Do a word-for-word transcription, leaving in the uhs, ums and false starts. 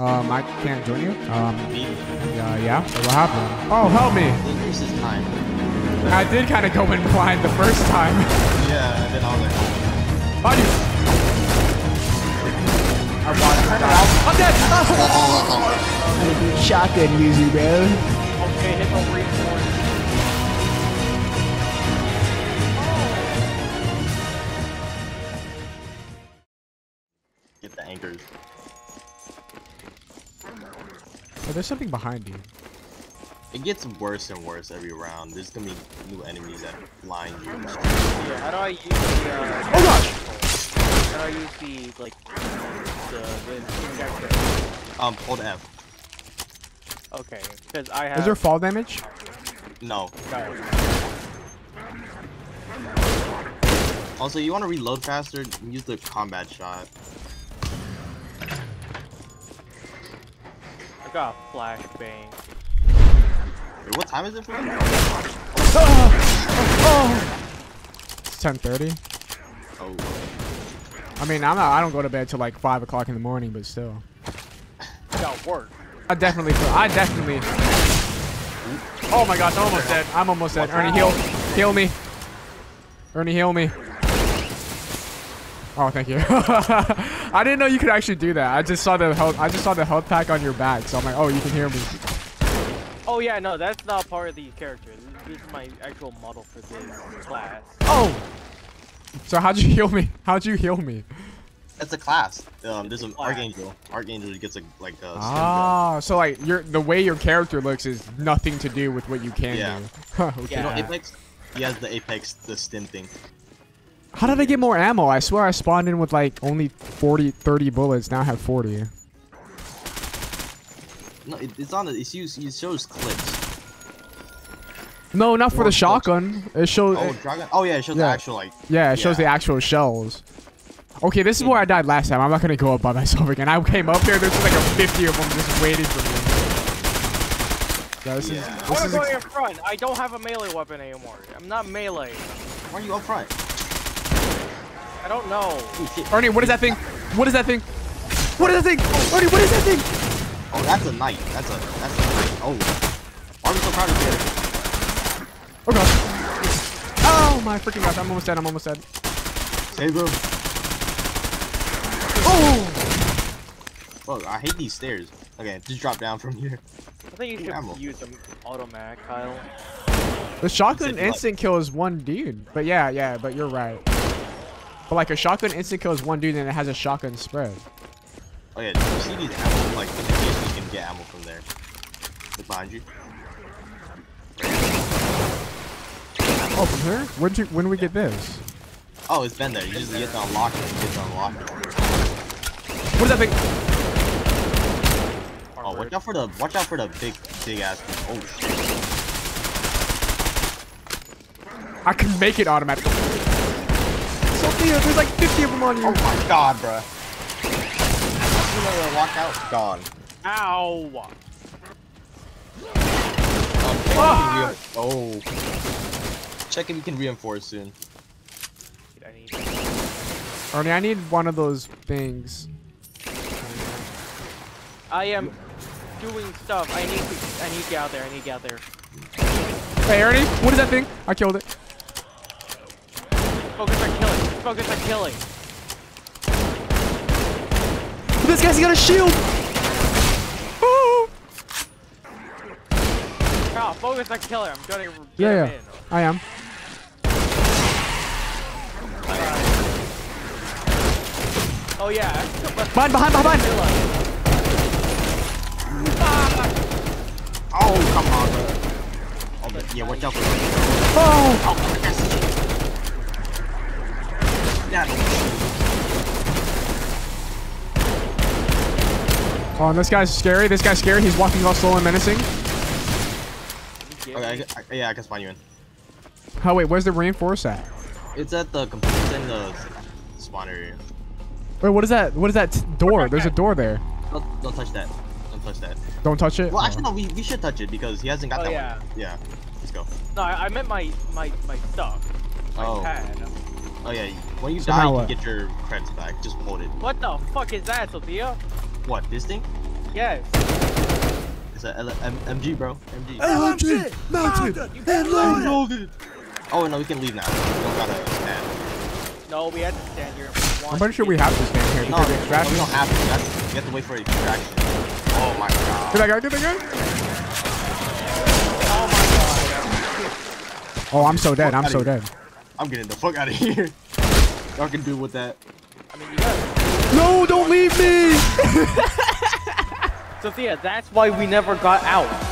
Um, I can't join you. Um, yeah, yeah. So what happened? Oh, help me. This is time. I did kind of go in blind the first time. Yeah, and then all that. On you. I watched it. I'm dead. Oh. Shotgun music, bro. Okay, hit the record. Get the anchors. Oh, there's something behind you. It gets worse and worse every round. There's gonna be new enemies that blind you. Yeah, how do I use the uh, oh gosh! How do I use the like the projector? Um, hold F. Okay, because I have. Is there fall damage? No. Got it. Also, you want to reload faster? Use the combat shot. I got a flashbang. Wait, what time is it for you? Oh. Oh. Oh. It's ten thirty. Oh. I mean, I'm not, I don't go to bed till like five o'clock in the morning, but still. I got work. I definitely feel. I definitely. Oh my gosh! I'm almost dead. I'm almost dead. Ernie, heal, heal me. Ernie, heal me. Oh, thank you. I didn't know you could actually do that. I just saw the health. I just saw the health pack on your back, so I'm like, oh, you can hear me. Oh yeah, no, that's not part of the character. This is my actual model for this class. Oh. So how'd you heal me? How'd you heal me? It's a class. Um, there's an Archangel. Archangel gets a like. A ah, gun. So like your the way your character looks is nothing to do with what you can yeah. do. okay. Yeah. You know, Apex. He has the Apex, the stim thing. How did I get more ammo? I swear I spawned in with like only forty, thirty bullets. Now I have forty. No, it, it's on the. It shows, it shows clips. No, not for the shotgun. It shows. Oh, dragon. Oh yeah, it shows yeah. the actual like. Yeah, it yeah. shows the actual shells. Okay, this is where I died last time. I'm not gonna go up by myself again. I came up there. There's like a fifty of them just waiting for me. Yeah, this yeah. is. This I'm is going in front. I don't have a melee weapon anymore. I'm not melee. Why are you up front? I don't know. Ernie, what is that thing? What is that thing? What is that thing? Ernie, what is that thing? Oh, that's a knight. That's a that's a knight. Oh. Why are we so proud of you? Oh gosh. Oh my freaking gosh, I'm almost dead, I'm almost dead. Save him. Oh! Oh, I hate these stairs. Okay, just drop down from here. I think you should ammo. Use an automatic, Kyle. The shotgun instant kill is one dude. But yeah, yeah, but you're right. But like a shotgun instant kills one dude and it has a shotgun spread. Oh yeah, you see these ammo, like in the case you can get ammo from there. Look behind you. Oh, from here? Where'd you, when did we yeah. get this? Oh, it's been there. You just get to unlock it and get to unlock it. What is that big? Oh, watch out for the, watch out for the big, big ass thing. Oh shit. I can make it automatically. There's like fifty of them on you. Oh my god, bruh. Walk out, gone. Ow. Oh. oh. Check if you can reinforce soon. Ernie, I need one of those things. I am doing stuff. I need to. I need to get out there. I need to get out there. Hey, Ernie, what is that thing? I killed it. Focus on killing. Focus on killing. This guy's got a shield. Oh. Oh, focus on killing. I'm gonna get yeah, him yeah. in. I am. Right. Oh yeah. Behind, behind, behind, behind. Ah. Oh come on. Oh, but, yeah, watch out for me. Oh. Oh yes. Oh, and this guy's scary. This guy's scary. He's walking all slow and menacing. Okay, I, I, yeah, I can spawn you in. Oh, wait. Where's the reinforce at? It's at the it's in the spawn area. Wait, what is that? What is that door? There's a door there. Don't, don't touch that. Don't touch that. Don't touch it? Well, actually, no. We, we should touch it because he hasn't got oh, that yeah. one. Yeah. Let's go. No, I, I meant my, my, my stuff. My oh. pad. Oh yeah, when you so die, you can get your creds back. Just hold it. What the fuck is that, Sophia? What, this thing? Yes. It's an L M G, bro. M G. L M G! Mounted! And loaded! Oh, no, we can leave now. We don't gotta stand. No, we had to stand here. I'm pretty sure we have to stand here because no, of extraction. No, we don't have to. That's, we have to wait for extraction. Oh my god. Did I go? Did I go? Oh my god. Oh, I'm so dead. I'm so dead. I'm getting the fuck out of here. Y'all can do with that. I mean, you guys. No, don't leave me! Sophia, that's why we never got out.